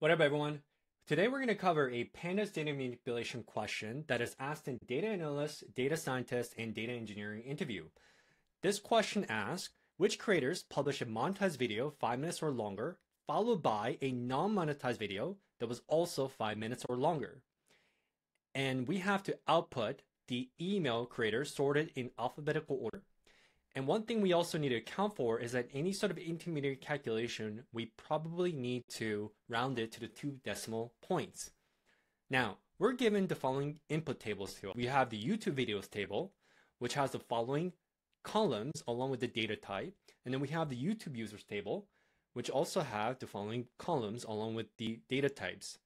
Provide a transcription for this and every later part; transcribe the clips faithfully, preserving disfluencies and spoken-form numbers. What up, everyone? Today, we're going to cover a pandas data manipulation question that is asked in data analysts, data scientists, and data engineering interview. This question asks, which creators publish a monetized video five minutes or longer, followed by a non-monetized video that was also five minutes or longer? And we have to output the email creators sorted in alphabetical order. And one thing we also need to account for is that any sort of intermediate calculation, we probably need to round it to the two decimal points. Now, we're given the following input tables here. We have the YouTube videos table, which has the following columns along with the data type. And then we have the YouTube users table, which also have the following columns along with the data types.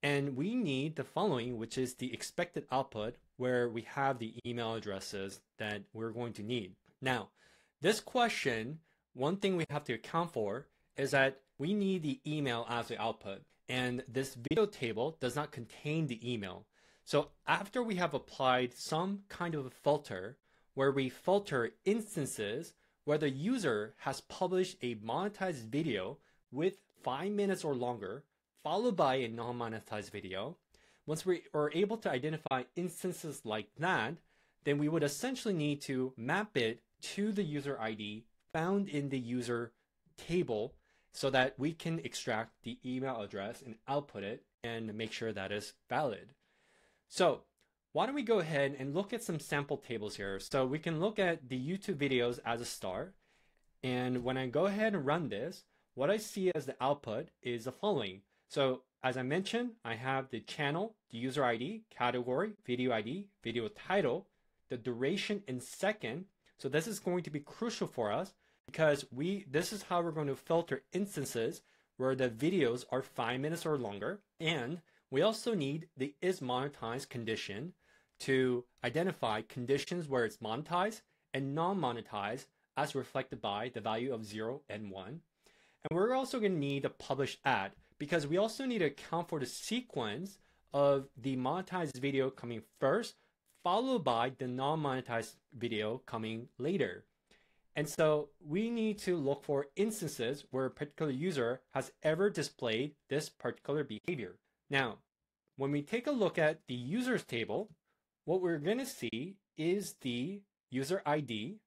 And we need the following, which is the expected output, where we have the email addresses that we're going to need. Now, this question, one thing we have to account for is that we need the email as the output, and this video table does not contain the email. So after we have applied some kind of a filter where we filter instances where the user has published a monetized video with five minutes or longer, followed by a non-monetized video, once we are able to identify instances like that, then we would essentially need to map it to the user I D found in the user table so that we can extract the email address and output it and make sure that is valid. So why don't we go ahead and look at some sample tables here. So we can look at the YouTube videos as a star. And when I go ahead and run this, what I see as the output is the following. So as I mentioned, I have the channel, the user I D, category, video I D, video title, the duration in second. So this is going to be crucial for us because we this is how we're going to filter instances where the videos are five minutes or longer. And we also need the is monetized condition to identify conditions where it's monetized and non-monetized as reflected by the value of zero and one. And we're also going to need a published ad because we also need to account for the sequence of the monetized video coming first, followed by the non-monetized video coming later. And so we need to look for instances where a particular user has ever displayed this particular behavior. Now, when we take a look at the users table, what we're going to see is the user I D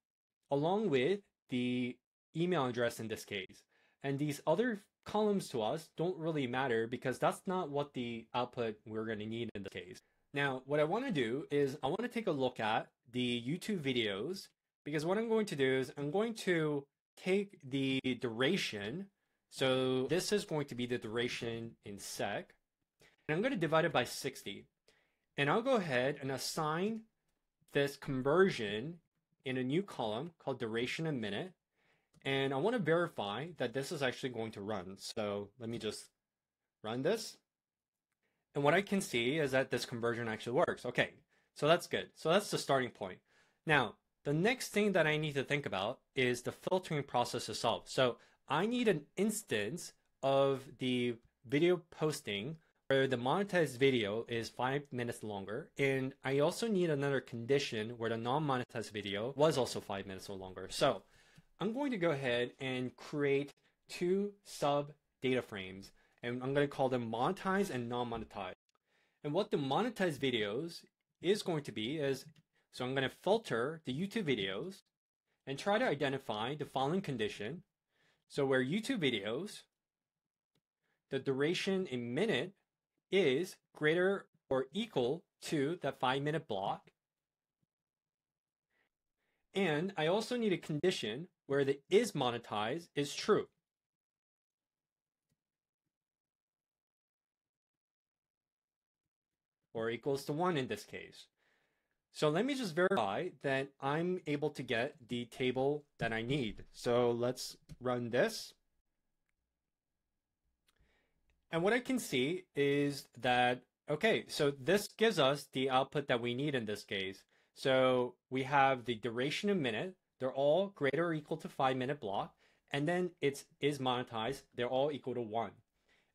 along with the email address in this case. And these other columns to us don't really matter because that's not what the output we're going to need in this case. Now, what I want to do is I want to take a look at the YouTube videos because what I'm going to do is I'm going to take the duration. So this is going to be the duration in sec. And I'm going to divide it by sixty. And I'll go ahead and assign this conversion in a new column called duration in minute. And I want to verify that this is actually going to run. So let me just run this. And what I can see is that this conversion actually works. Okay, so that's good. So that's the starting point. Now, the next thing that I need to think about is the filtering process itself. So I need an instance of the video posting where the monetized video is five minutes longer. And I also need another condition where the non-monetized video was also five minutes or longer. So I'm going to go ahead and create two sub data frames. And I'm going to call them monetized and non-monetized. And what the monetized videos is going to be is, so I'm going to filter the YouTube videos and try to identify the following condition. So where YouTube videos, the duration in minute is greater or equal to that five minute block. And I also need a condition where the is monetized is true. Or equals to one in this case. So let me just verify that I'm able to get the table that I need. So let's run this. And what I can see is that, okay, so this gives us the output that we need in this case. So we have the duration in minute, they're all greater or equal to five minute block. And then it's is monetized, they're all equal to one.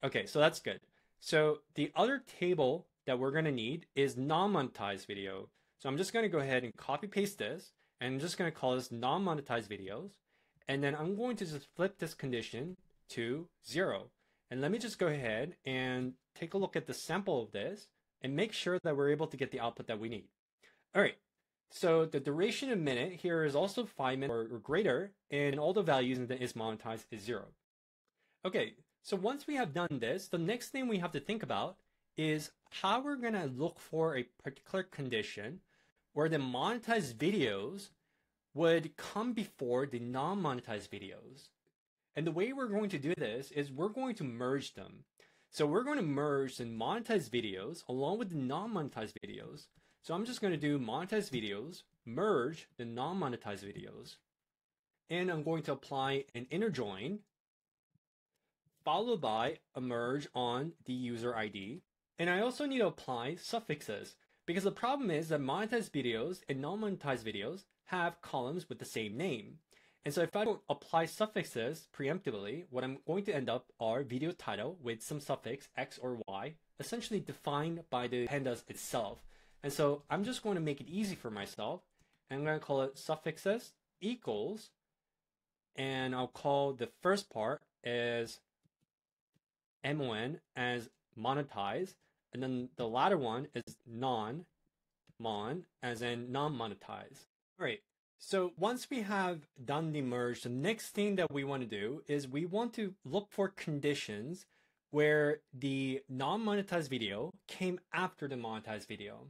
Okay, so that's good. So the other table that we're going to need is non-monetized video. So I'm just going to go ahead and copy paste this, and I'm just going to call this non-monetized videos. And then I'm going to just flip this condition to zero. And let me just go ahead and take a look at the sample of this and make sure that we're able to get the output that we need. All right, so the duration in minute here is also five minutes or, or greater, and all the values in the is monetized is zero. Okay, so once we have done this, the next thing we have to think about is how we're gonna look for a particular condition where the monetized videos would come before the non-monetized videos. And the way we're going to do this is we're going to merge them. So we're going to merge the monetized videos along with the non-monetized videos. So I'm just going to do monetized videos, merge the non-monetized videos. And I'm going to apply an inner join, followed by a merge on the user I D. And I also need to apply suffixes, because the problem is that monetized videos and non-monetized videos have columns with the same name. And so if I don't apply suffixes preemptively, what I'm going to end up are video title with some suffix X or Y, essentially defined by the pandas itself. And so I'm just going to make it easy for myself. I'm going to call it suffixes equals, and I'll call the first part as M O N as monetize, and then the latter one is non-mon as in non-monetize. All right. So once we have done the merge, the next thing that we want to do is we want to look for conditions where the non-monetized video came after the monetized video.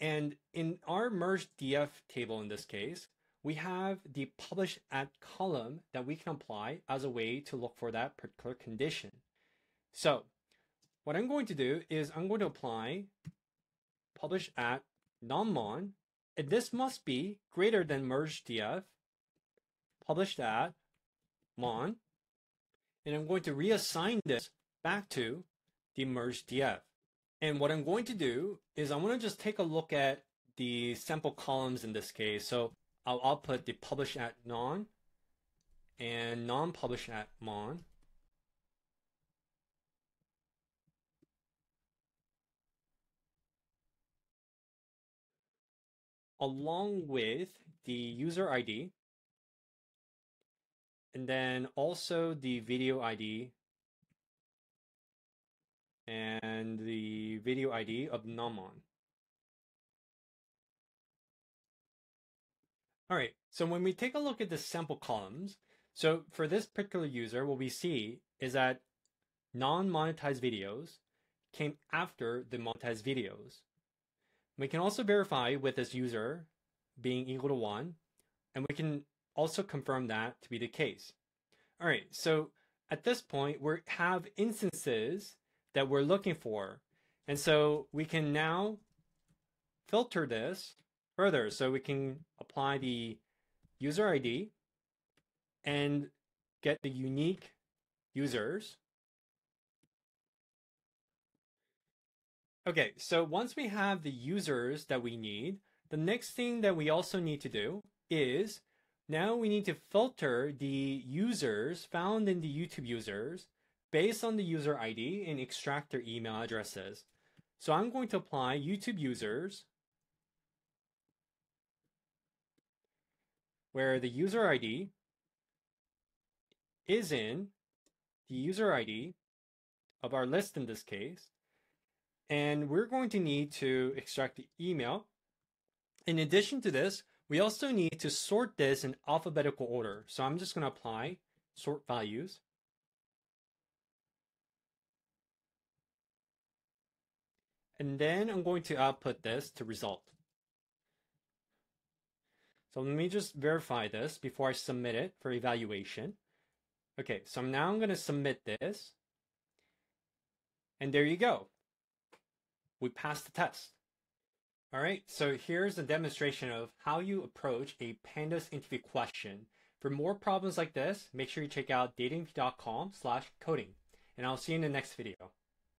And in our merge D F table in this case, we have the publish at column that we can apply as a way to look for that particular condition. So what I'm going to do is I'm going to apply publish at non-mon. And this must be greater than merge D F, publish that, mon, and I'm going to reassign this back to the merge D F. And what I'm going to do is I want to just take a look at the sample columns in this case. So I'll output the publish at non and non publish at mon. Along with the user I D, and then also the video I D and the video I D of non-mon. All right, so when we take a look at the sample columns, so for this particular user, what we see is that non-monetized videos came after the monetized videos. We can also verify with this user being equal to one, and we can also confirm that to be the case. All right, so at this point, we have instances that we're looking for. And so we can now filter this further. So we can apply the user I D and get the unique users. Okay, so once we have the users that we need, the next thing that we also need to do is now we need to filter the users found in the YouTube users based on the user I D and extract their email addresses. So I'm going to apply YouTube users where the user I D is in the user I D of our list in this case. And we're going to need to extract the email. In addition to this, we also need to sort this in alphabetical order. So I'm just going to apply sort values. And then I'm going to output this to result. So let me just verify this before I submit it for evaluation. Okay, so now I'm going to submit this. And there you go. We passed the test. All right, so here's a demonstration of how you approach a pandas interview question. For more problems like this, make sure you check out datainterview dot com slash coding, and I'll see you in the next video.